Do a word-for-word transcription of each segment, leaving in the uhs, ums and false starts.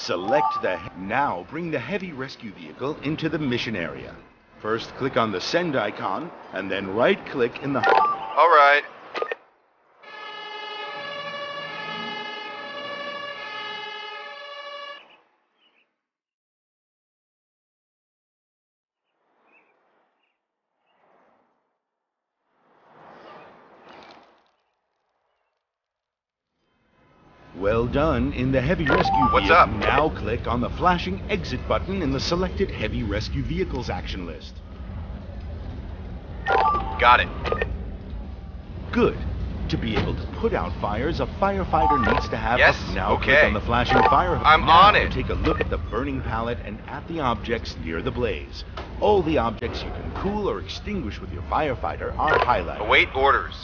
Select the... Now bring the heavy rescue vehicle into the mission area. First, click on the send icon, and then right-click in the... All right. Well done in the heavy rescue What's vehicle. Up? Now click on the flashing exit button in the selected heavy rescue vehicles action list. Got it. Good. To be able to put out fires, a firefighter needs to have... Yes, a... Now okay. Click on the flashing fire... I'm now on it. Take a look at the burning pallet and at the objects near the blaze. All the objects you can cool or extinguish with your firefighter are highlighted. Await orders.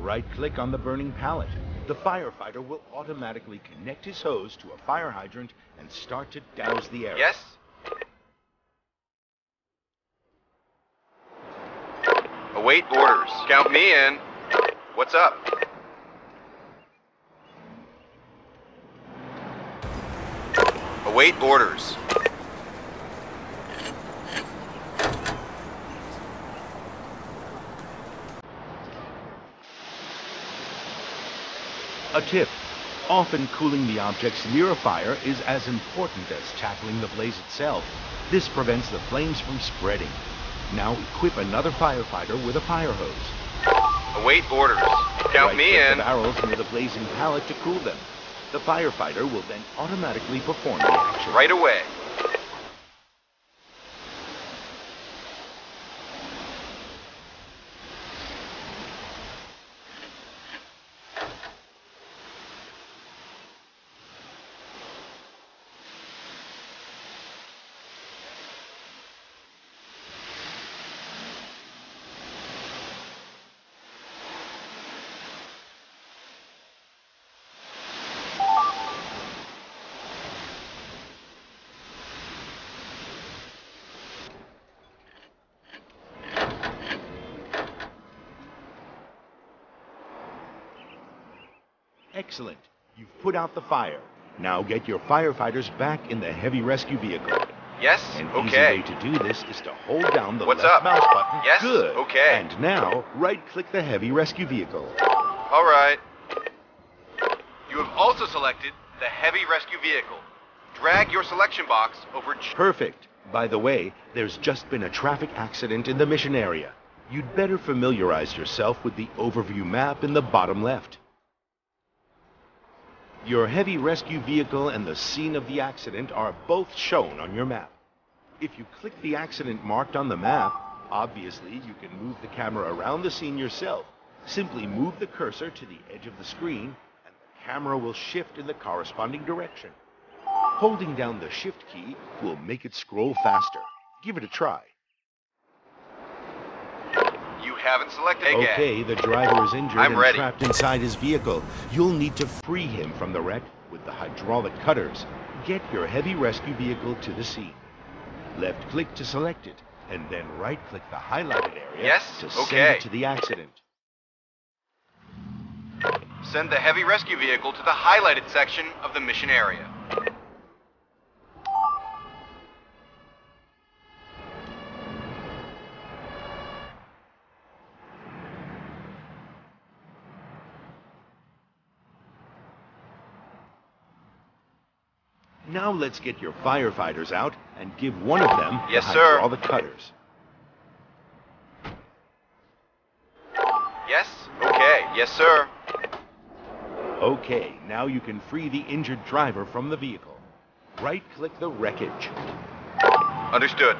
Right-click on the burning pallet. The firefighter will automatically connect his hose to a fire hydrant and start to douse the area. Yes. Await orders. Count me in. What's up? Await orders. A tip. Often cooling the objects near a fire is as important as tackling the blaze itself. This prevents the flames from spreading. Now equip another firefighter with a fire hose. Await orders. Count me in. Right-click the barrels near the blazing pallet to cool them. The firefighter will then automatically perform the action. Right away. Excellent. You've put out the fire. Now get your firefighters back in the heavy rescue vehicle. Yes, An okay. An easy way to do this is to hold down the What's left up? mouse button. Yes, Good. okay. And now, right-click the heavy rescue vehicle. All right. You have also selected the heavy rescue vehicle. Drag your selection box over... Perfect. By the way, there's just been a traffic accident in the mission area. You'd better familiarize yourself with the overview map in the bottom left. Your heavy rescue vehicle and the scene of the accident are both shown on your map. If you click the accident marked on the map, obviously you can move the camera around the scene yourself. Simply move the cursor to the edge of the screen, and the camera will shift in the corresponding direction. Holding down the shift key will make it scroll faster. Give it a try. Haven't selected again. Okay, the driver is injured I'm and ready. trapped inside his vehicle. You'll need to free him from the wreck with the hydraulic cutters. Get your heavy rescue vehicle to the scene. Left-click to select it, and then right-click the highlighted area yes? to okay. send it to the accident. Send the heavy rescue vehicle to the highlighted section of the mission area. Now let's get your firefighters out and give one of them yes, sir. all the cutters. Yes, okay, yes, sir. Okay, now you can free the injured driver from the vehicle. Right-click the wreckage. Understood.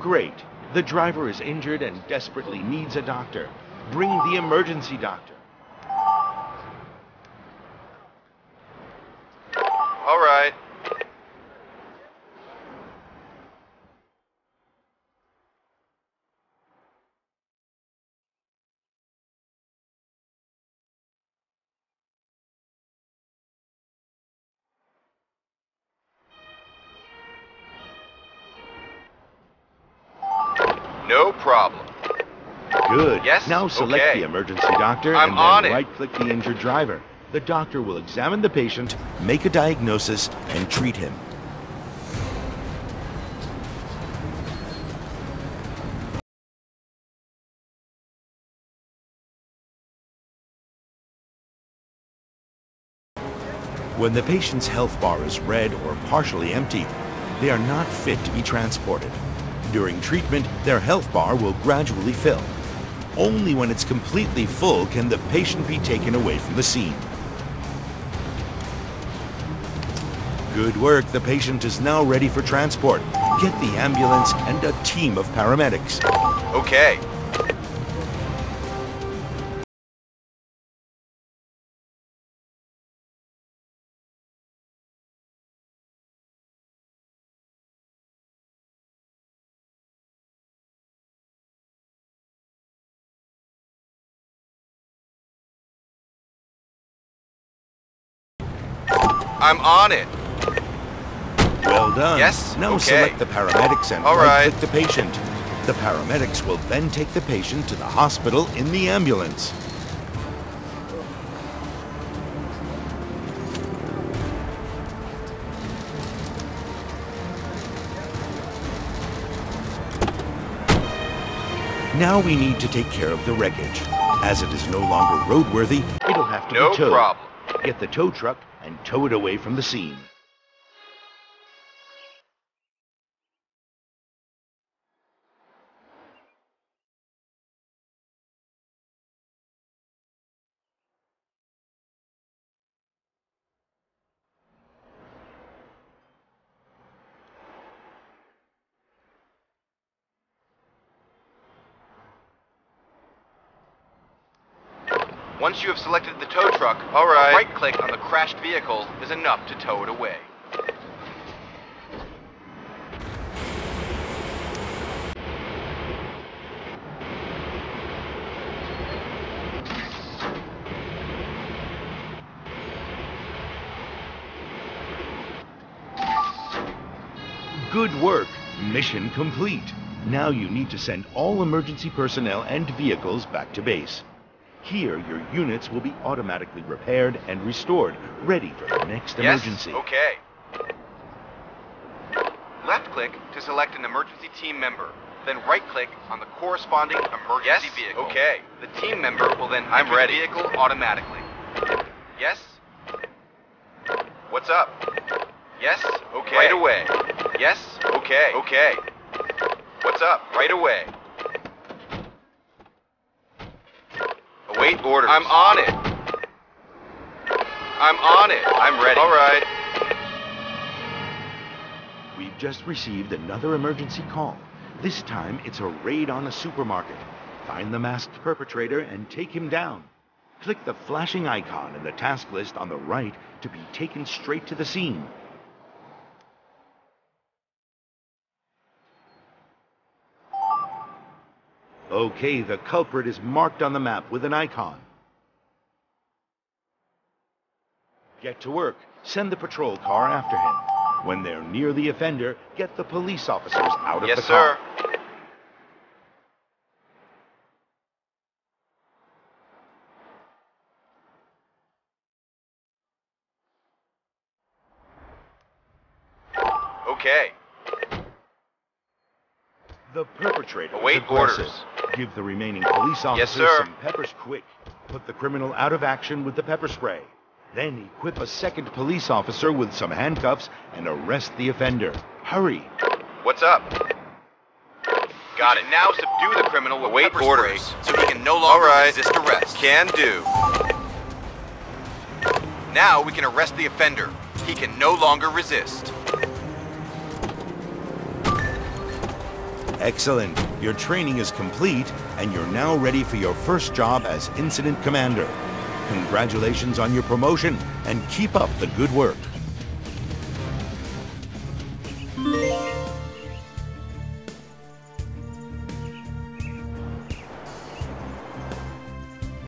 Great. The driver is injured and desperately needs a doctor. Bring the emergency doctor. All right. No problem. Good. Yes? Now select okay. the emergency doctor I'm and on then right-click the injured driver. The doctor will examine the patient, make a diagnosis, and treat him. When the patient's health bar is red or partially empty, they are not fit to be transported. During treatment, their health bar will gradually fill. Only when it's completely full can the patient be taken away from the scene. Good work, the patient is now ready for transport. Get the ambulance and a team of paramedics. Okay. I'm on it. Well done. Yes? Now okay. select the paramedics and right-click the patient. The paramedics will then take the patient to the hospital in the ambulance. Now we need to take care of the wreckage. As it is no longer roadworthy, it'll have to no be towed. No problem. Get the tow truck and tow it away from the scene. Once you have selected the tow truck, all right. a right-click on the crashed vehicle is enough to tow it away. Good work! Mission complete. Now you need to send all emergency personnel and vehicles back to base. Here, your units will be automatically repaired and restored, ready for the next yes, emergency. Okay. Left-click to select an emergency team member, then right-click on the corresponding emergency yes, vehicle. Okay. The team member will then I'm enter ready. the vehicle automatically. Yes? What's up? Yes? Okay. Right away. Yes? Okay. Okay. What's up? Right away. Wait orders. I'm on it. I'm on it. I'm ready. All right. We've just received another emergency call. This time, it's a raid on a supermarket. Find the masked perpetrator and take him down. Click the flashing icon in the task list on the right to be taken straight to the scene. Okay, the culprit is marked on the map with an icon. Get to work. Send the patrol car after him. When they're near the offender, get the police officers out of yes, the car. Yes, sir. Okay. The perpetrator is aggressive. Give the remaining police officers yes, some peppers quick. Put the criminal out of action with the pepper spray. Then equip a second police officer with some handcuffs and arrest the offender. Hurry. What's up? Got it. Now subdue the criminal with Wait pepper orders. spray so he can no longer right. resist arrest. Can do. Now we can arrest the offender. He can no longer resist. Excellent. Your training is complete, and you're now ready for your first job as Incident Commander. Congratulations on your promotion, and keep up the good work.